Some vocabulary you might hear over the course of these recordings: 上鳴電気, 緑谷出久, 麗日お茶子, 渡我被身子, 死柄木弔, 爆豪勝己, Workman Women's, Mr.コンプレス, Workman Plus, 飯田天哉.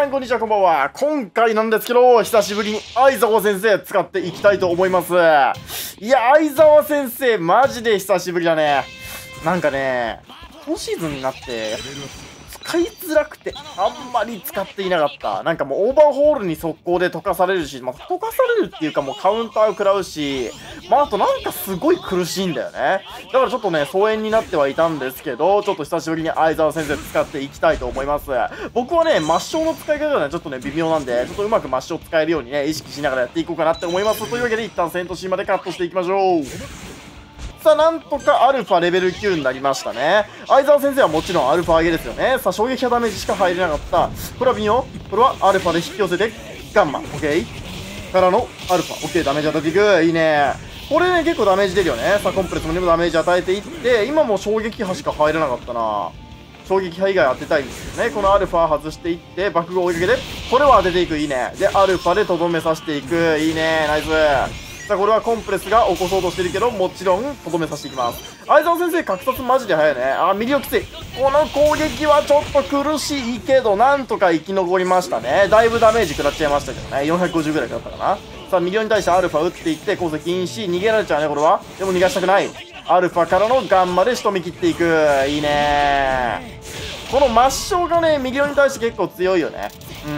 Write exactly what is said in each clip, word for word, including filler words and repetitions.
さんこんにちは、こんばんは。今回なんですけど、久しぶりに相沢先生使っていきたいと思います。いや、相沢先生、マジで久しぶりだね。なんかね、今シーズンになって、使いづらくて、あんまり使っていなかった。なんかもうオーバーホールに速攻で溶かされるし、まあ、溶かされるっていうかもうカウンターを食らうし、まあ、あとなんかすごい苦しいんだよね。だからちょっとね、疎遠になってはいたんですけど、ちょっと久しぶりに相沢先生使っていきたいと思います。僕はね、抹消の使い方がね、ちょっとね、微妙なんで、ちょっとうまく抹消使えるようにね、意識しながらやっていこうかなって思います。というわけで、一旦戦闘シーンまでカットしていきましょう。さあ、なんとかアルファレベルきゅうになりましたね。相沢先生はもちろんアルファ上げですよね。さあ、衝撃波ダメージしか入れなかった。これは微妙。これはアルファで引き寄せて、ガンマ、オッケーからのアルファ、オッケー、ダメージ与えていく。いいね。これね、結構ダメージ出るよね。さあ、コンプレスにもダメージ与えていって、今も衝撃波しか入れなかったな。衝撃波以外当てたいんですよね。このアルファ外していって、爆豪追いかけて、これは当てていく。いいね。で、アルファでとどめさせていく。いいね。ナイス。さあ、これはコンプレスが起こそうとしてるけど、もちろんとどめさせていきます。相沢先生、格殺マジで早いね。あ、ミリオきつい。この攻撃はちょっと苦しいけど、なんとか生き残りましたね。だいぶダメージ食らっちゃいましたけどね。よんひゃくごじゅうぐらい食らったかな。さあ、ミリオに対してアルファ打っていって、鉱石禁止。逃げられちゃうね。これはでも逃がしたくない。アルファからのガンマで仕留め切っていく。いいね。この抹消がね、ミリオに対して結構強いよね。うん、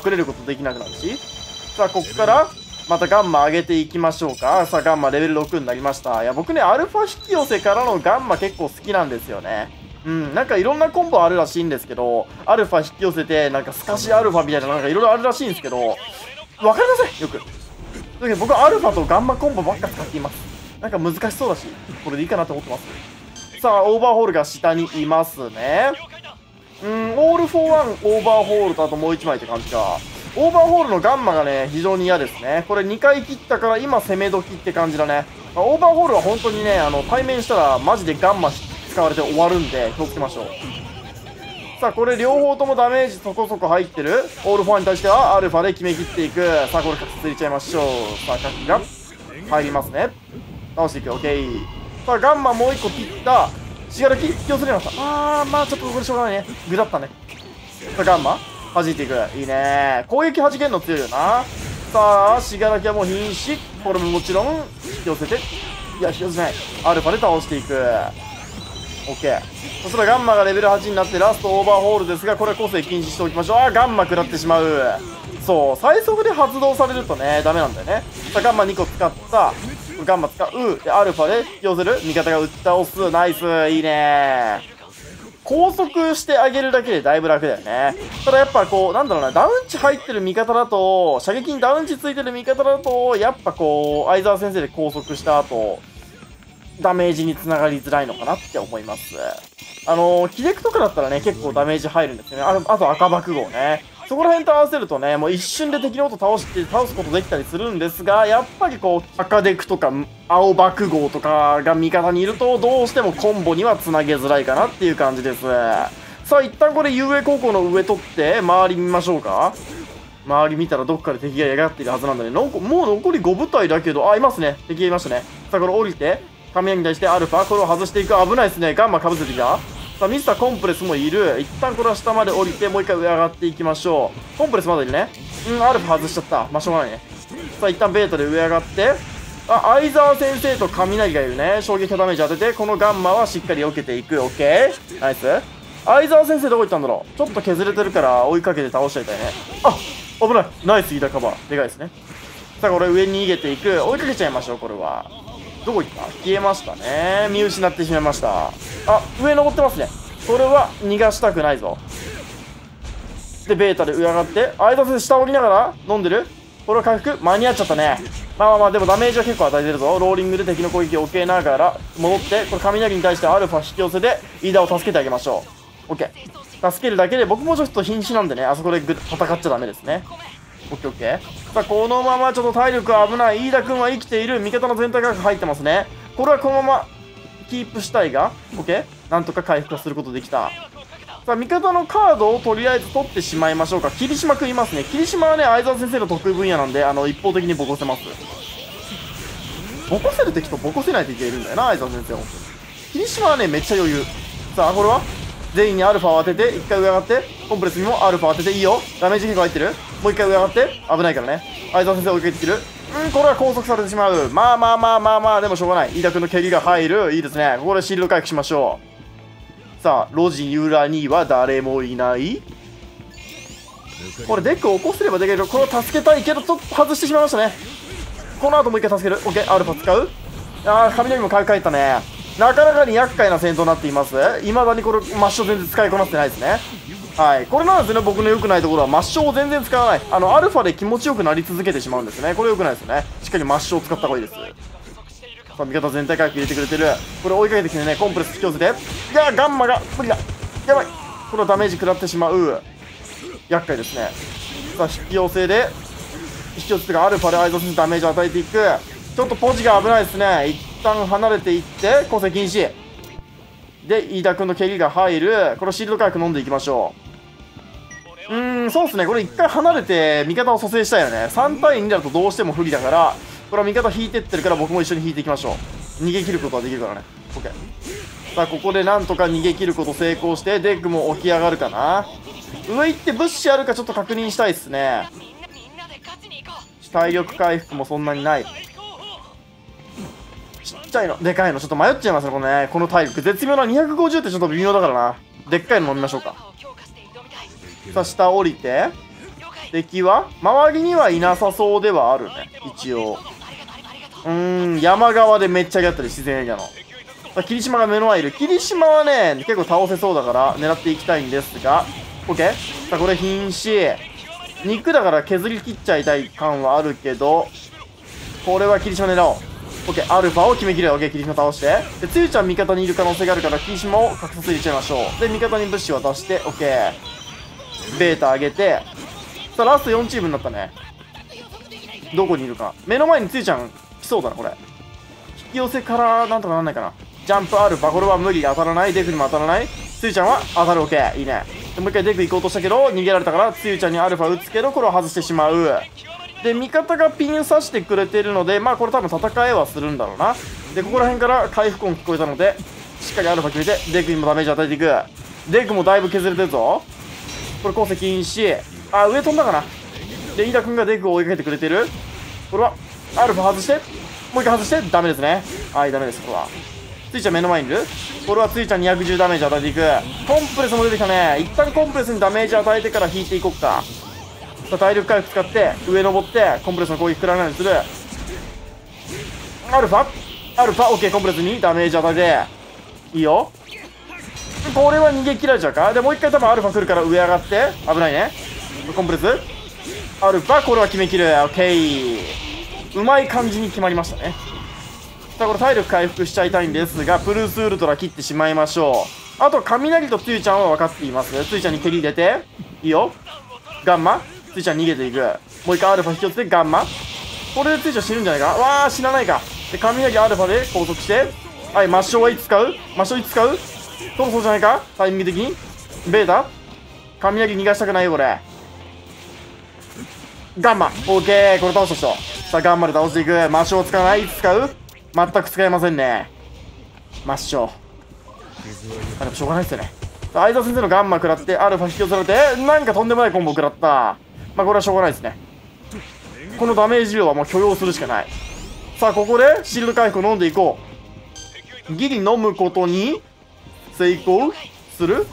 隠れることできなくなるし。さあ、ここからまたガンマ上げていきましょうか。さあ、ガンマレベルろくになりました。いや、僕ね、アルファ引き寄せからのガンマ結構好きなんですよね。うん、なんかいろんなコンボあるらしいんですけど、アルファ引き寄せて、なんかスカシアルファみたいな、なんかいろいろあるらしいんですけど、わかりません、よく。だけど僕はアルファとガンマコンボばっか使っています。なんか難しそうだし、これでいいかなと思ってます。さあ、オーバーホールが下にいますね。うん、オールフォーワンオーバーホールとあともういちまいって感じか。オーバーホールのガンマがね、非常に嫌ですね。これにかい切ったから今攻め時って感じだね。まあ、オーバーホールは本当にね、あの、対面したらマジでガンマ使われて終わるんで、気をつけましょう。さあ、これ両方ともダメージそこそこ入ってる。オールフォーに対してはアルファで決め切っていく。さあ、これかついちゃいましょう。さあ、かきが入りますね。倒していく。オッケー。さあ、ガンマもういっこ切った。しがらき、引き寄せれました。あー、まあちょっとこれしょうがないね。具だったね。さあ、ガンマ弾いていく。いいね。攻撃弾けんの強いよな。さあ、死柄木はもう瀕死。これももちろん、引き寄せて。いや、引き寄せない。アルファで倒していく。オッケー。そしたらガンマがレベルはちになって、ラストオーバーホールですが、これは個性禁止しておきましょう。あ、ガンマ食らってしまう。そう、最速で発動されるとね、ダメなんだよね。さあ、ガンマにこ使った。ガンマ使う。で、アルファで引き寄せる。味方が打ち倒す。ナイス。いいね。高速してあげるだけでだいぶ楽だよね。ただやっぱこう、なんだろうな、ダウン値入ってる味方だと、射撃にダウン値ついてる味方だと、やっぱこう、相沢先生で高速した後、ダメージに繋がりづらいのかなって思います。あのー、キデクとかだったらね、結構ダメージ入るんですよね。あ, あと赤爆豪ね。そこら辺と合わせるとね、もう一瞬で敵の音倒して、倒すことできたりするんですが、やっぱりこう、赤デクとか、青爆豪とかが味方にいると、どうしてもコンボには繋げづらいかなっていう感じです。さあ、一旦これ、雄英高校の上取って、周り見ましょうか。周り見たらどっかで敵がやがっているはずなんだね。なんかもう残りご部隊だけど、あ、いますね。敵がいましたね。さあ、これ降りて、雷に対してアルファ、これを外していく。危ないですね。ガンマ被せてきた。さあ、ミスターコンプレスもいる。一旦これは下まで降りて、もう一回上上がっていきましょう。コンプレスまだいるね。うん、アルファ外しちゃった。まあ、しょうがないね。さあ、一旦ベータで上上がって。あ、相沢先生と雷がいるね。衝撃のダメージ当てて、このガンマはしっかり避けていく。オッケー、ナイス。相沢先生どこ行ったんだろう。ちょっと削れてるから追いかけて倒しちゃいたいね。あ、危ない。ナイス、イダカバー。でかいですね。さあ、これ上に逃げていく。追いかけちゃいましょう、これは。どこ行った？消えましたね。見失ってしまいました。あ、上登ってますね。これは逃がしたくないぞ。で、ベータで上上がって、相沢先生下降りながら飲んでる？これは回復？間に合っちゃったね。まあまあまあ、でもダメージは結構与えてるぞ。ローリングで敵の攻撃を受けながら戻って、これ雷に対してアルファ引き寄せで、飯田を助けてあげましょう。オッケー。助けるだけで、僕もちょっと瀕死なんでね、あそこで戦っちゃダメですね。オッケーオッケー。さあ、このままちょっと体力は危ない。飯田君は生きている。味方の全体が入ってますね。これはこのままキープしたいが、オッケー。なんとか回復することできた。さあ、味方のカードをとりあえず取ってしまいましょうか。霧島君いますね。霧島はね、相沢先生の得意分野なんで、あの、一方的にボコせます。ボコせる敵とボコせない敵がいるんだよな、相沢先生。霧島はね、めっちゃ余裕。さあ、これは全員にアルファを当てて、一回上上がって、コンプレスにもアルファ当てて、いいよ。ダメージ変化入ってる。もう一回上上がって、危ないからね。相澤先生追いかけてきてる。うん、これは拘束されてしまう。まあまあまあまあまあ、でもしょうがない。飯田君の蹴りが入る。いいですね。ここでシールド回復しましょう。さあ、路地裏には誰もいない。これデックを起こせればできる。これを助けたいけど、ちょっと外してしまいましたね。この後もう一回助ける。オッケー、アルファ使う。ああ、雷も買い替えたね。なかなかに厄介な戦闘になっています。いまだにこれ、抹消全然使いこなせてないですね。はい。これなんですね、僕の良くないところは、抹消を全然使わない。あの、アルファで気持ちよくなり続けてしまうんですね。これ良くないですよね。しっかり抹消を使った方がいいです。さあ、味方全体回復入れてくれてる。これ追いかけてきてね、コンプレス引き寄せて。いやー、ガンマが無理だ。やばい。これはダメージ食らってしまう。厄介ですね。さあ、引き寄せで、引き寄せがアルファで相手にダメージを与えていく。ちょっとポジが危ないですね。一旦離れていって、個性禁止。で、飯田君の蹴りが入る。これシールド回復飲んでいきましょう。うーん、そうですね。これ一回離れて味方を蘇生したいよね。さんたいにだとどうしても不利だから、これは味方引いてってるから僕も一緒に引いていきましょう。逃げ切ることはできるからね。OK。さあ、ここでなんとか逃げ切ること成功して、デッグも起き上がるかな。上行って物資あるかちょっと確認したいっすね。体力回復もそんなにない。ちっちゃいの、でかいの、ちょっと迷っちゃいますね、このね、この体力。絶妙なにひゃくごじゅうってちょっと微妙だからな。でっかいの飲みましょうか。さあ、下降りて。敵は周りにはいなさそうではあるね、一応。うーん、山側でめっちゃやったり、自然エリアの。さあ、霧島が目の前いる。霧島はね、結構倒せそうだから、狙っていきたいんですが。OK。さあ、これ、瀕死。肉だから削り切っちゃいたい感はあるけど、これは霧島狙おう。オッケー、アルファを決めきる。オッケー、霧島倒して。で、つゆちゃん味方にいる可能性があるから、霧島を隠さず入れちゃいましょう。で、味方に物資渡して、オッケー。ベータ上げて。さあ、ラストよんチームになったね。どこにいるか。目の前につゆちゃん来そうだな、これ。引き寄せから、なんとかなんないかな。ジャンプアルファ、これは無理。当たらない。デクにも当たらない。つゆちゃんは当たる。オッケー。いいね。で、もう一回デク行こうとしたけど、逃げられたから、つゆちゃんにアルファ打つけど、これを外してしまう。で、味方がピン刺してくれてるので、まあこれ多分戦いはするんだろうな。で、ここら辺から回復音聞こえたので、しっかりアルファ決めて、デクにもダメージ与えていく。デクもだいぶ削れてるぞ。これ、鉱石禁止。あ、上飛んだかな。で、飯田君がデクを追いかけてくれてる。これは、アルファ外して、もう一回外して、ダメですね。はい、ダメです、これは。ついちゃん目の前にいる。これはついちゃんにひゃくじゅうダメージ与えていく。コンプレスも出てきたね。一旦コンプレスにダメージ与えてから引いていこうか。さあ、体力回復使って、上登って、コンプレスの攻撃食らわないようにする。アルファアルファオッケー、コンプレスにダメージ与えて。いいよ。これは逃げ切られちゃうか。で、もう一回多分アルファ来るから上上がって。危ないね。コンプレスアルファ、これは決めきる。オッケー。うまい感じに決まりましたね。さあ、これ体力回復しちゃいたいんですが、プルースウルトラ切ってしまいましょう。あと、雷とつゆちゃんは分かっています。つゆちゃんに蹴り入れて。いいよ。ガンマついちゃん逃げていく。もう一回アルファ引き寄せてガンマ。これでついちゃん死ぬんじゃないか。わあ、死なないか。で、雷アルファで拘束して。はい、抹消はいつ使う抹消いつ使うそろそろじゃないかタイミング的に。ベータ雷逃がしたくないよ、これ。ガンマ。オッケー、これ倒した人。さあ、ガンマで倒していく。抹消使わないいつ使う全く使えませんね。抹消。あ、でもしょうがないっすよね。さあ、相澤先生のガンマ食らって、アルファ引き寄せられて、なんかとんでもないコンボ食らった。まあこれはしょうがないですね。このダメージ量はもう許容するしかない。さあ、ここでシールド回復を飲んでいこう。ギリ飲むことに成功する。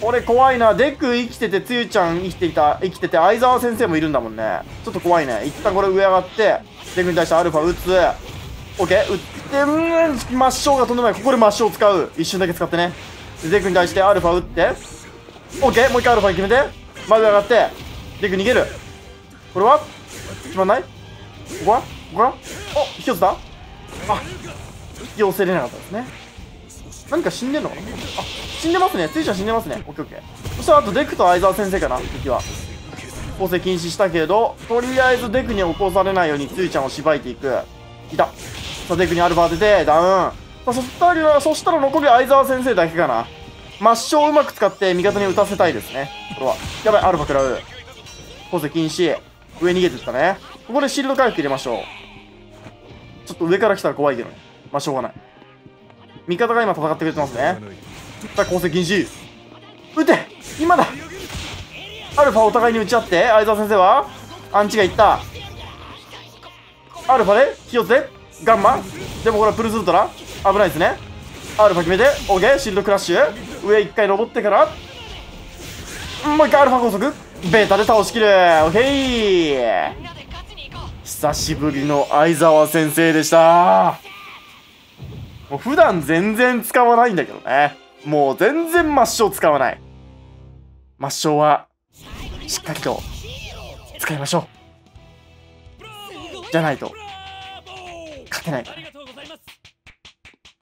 これ怖いな。デク生きてて、つゆちゃん生きていた、生きてて、相澤先生もいるんだもんね。ちょっと怖いね。一旦これ上上がって、デクに対してアルファ打つ。オッケー打って、うーん、抹消がとんでもない。ここで抹消を使う。一瞬だけ使ってね。デクに対してアルファ打って。オッケーもう一回アルファに決めて。まず上がって、デク逃げる。これは決まんないここはここはお引き寄せたあ、引き寄せれなかったですね。何か死んでんのかなあ、死んでますね。ついちゃん死んでますね。オッケーオッケー。そしたらあとデクと相澤先生かな敵は。構成禁止したけど、とりあえずデクに起こされないようについちゃんをしばいていく。いた。さあ、デクにアルファ当てて、ダウン。そしたら、そしたら残り相澤先生だけかな。抹消をうまく使って味方に打たせたいですね。これは。やばい、アルファ食らう。コース禁止。上逃げてったね。ここでシールド回復入れましょう。ちょっと上から来たら怖いけどね。まあ、しょうがない。味方が今戦ってくれてますね。さあ攻勢禁止。撃て、今だ。アルファお互いに打ち合って、相澤先生はアンチがいった。アルファで気をつけ、ガンマでもこれはプルズウルトラ危ないですね。アルファ決めて OK、 シールドクラッシュ、上いっかい登ってからもういっかいアルファ高速ベータで倒しきる。 OK、 久しぶりの相澤先生でした。もう普段全然使わないんだけどね、もう全然抹消使わない。抹消はしっかりと使いましょう。じゃないと勝てないから、ね、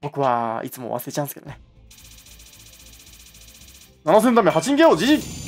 僕はいつも忘れちゃうんですけどね。ななせんダメはちにん ケーオー ジージー。